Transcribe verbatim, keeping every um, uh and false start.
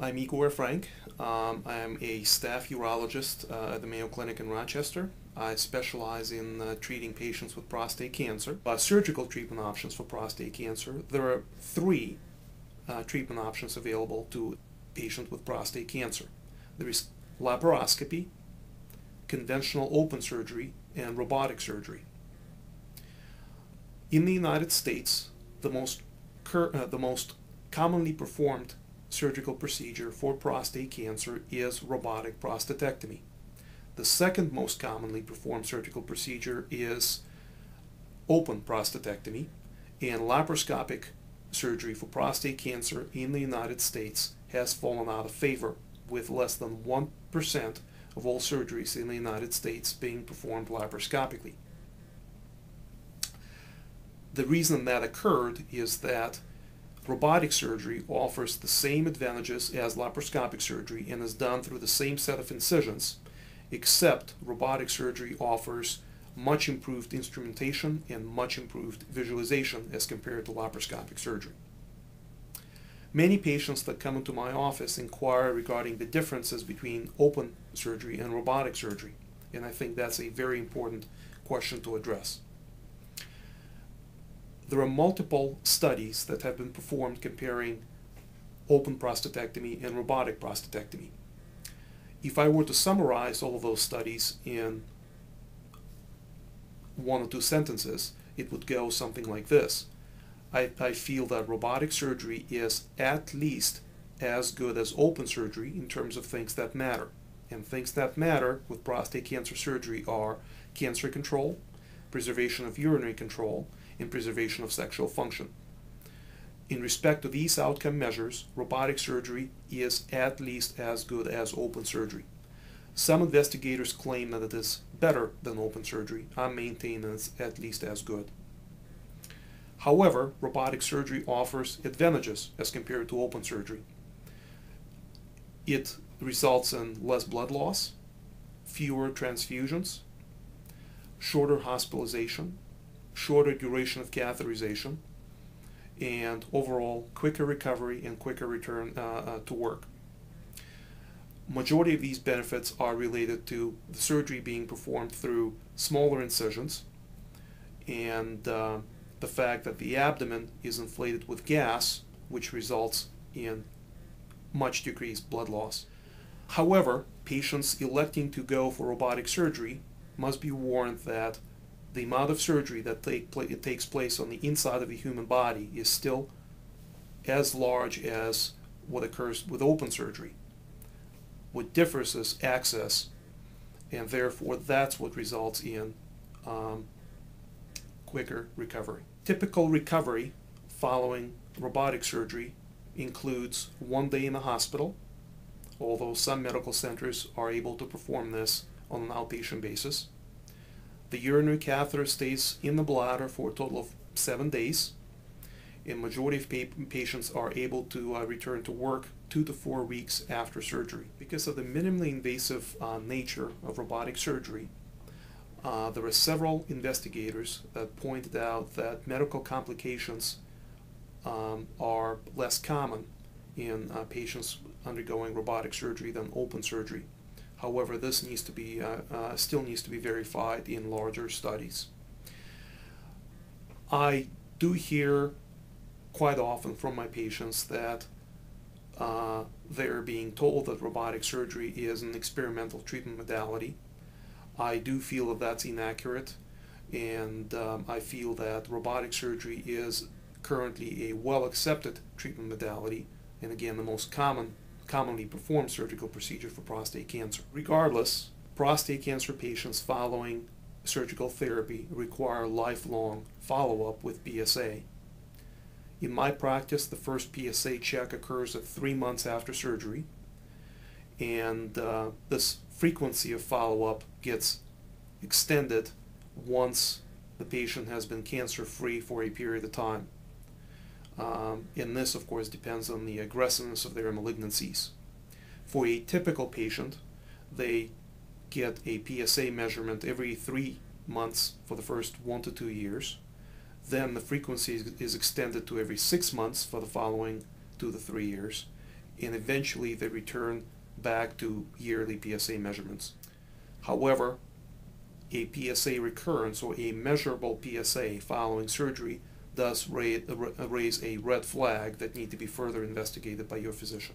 I'm Igor Frank. Um, I'm a staff urologist uh, at the Mayo Clinic in Rochester. I specialize in uh, treating patients with prostate cancer. Uh, surgical treatment options for prostate cancer. There are three uh, treatment options available to patients with prostate cancer. There is laparoscopy, conventional open surgery, and robotic surgery. In the United States, the most, cur uh, the most commonly performed surgical procedure for prostate cancer is robotic prostatectomy. The second most commonly performed surgical procedure is open prostatectomy, and laparoscopic surgery for prostate cancer in the United States has fallen out of favor, with less than one percent of all surgeries in the United States being performed laparoscopically. The reason that occurred is that robotic surgery offers the same advantages as laparoscopic surgery and is done through the same set of incisions, except robotic surgery offers much improved instrumentation and much improved visualization as compared to laparoscopic surgery. Many patients that come into my office inquire regarding the differences between open surgery and robotic surgery, and I think that's a very important question to address. There are multiple studies that have been performed comparing open prostatectomy and robotic prostatectomy. If I were to summarize all of those studies in one or two sentences, it would go something like this. I, I feel that robotic surgery is at least as good as open surgery in terms of things that matter. And things that matter with prostate cancer surgery are cancer control, preservation of urinary control, and preservation of sexual function. In respect to these outcome measures, robotic surgery is at least as good as open surgery. Some investigators claim that it is better than open surgery. I maintain that it's at least as good. However, robotic surgery offers advantages as compared to open surgery. It results in less blood loss, fewer transfusions, shorter hospitalization, shorter duration of catheterization, and overall quicker recovery and quicker return uh, uh, to work. Majority of these benefits are related to the surgery being performed through smaller incisions and uh, the fact that the abdomen is inflated with gas, which results in much decreased blood loss. However, patients electing to go for robotic surgery must be warned that the amount of surgery that take pl- it takes place on the inside of the human body is still as large as what occurs with open surgery. What differs is access, and therefore that's what results in um, quicker recovery. Typical recovery following robotic surgery includes one day in the hospital, although some medical centers are able to perform this on an outpatient basis. The urinary catheter stays in the bladder for a total of seven days, and majority of pa patients are able to uh, return to work two to four weeks after surgery. Because of the minimally invasive uh, nature of robotic surgery, uh, there are several investigators that pointed out that medical complications um, are less common in uh, patients undergoing robotic surgery than open surgery. However, this needs to be, uh, uh, still needs to be verified in larger studies. I do hear quite often from my patients that uh, they're being told that robotic surgery is an experimental treatment modality. I do feel that that's inaccurate, and um, I feel that robotic surgery is currently a well-accepted treatment modality, and again, the most common commonly performed surgical procedure for prostate cancer. Regardless, prostate cancer patients following surgical therapy require lifelong follow-up with P S A. In my practice, the first P S A check occurs at three months after surgery, and uh, this frequency of follow-up gets extended once the patient has been cancer-free for a period of time. Um, and this, of course, depends on the aggressiveness of their malignancies. For a typical patient, they get a P S A measurement every three months for the first one to two years. Then the frequency is extended to every six months for the following two to three years. and eventually they return back to yearly P S A measurements. However, a P S A recurrence or a measurable P S A following surgery does raise a red flag that needs to be further investigated by your physician.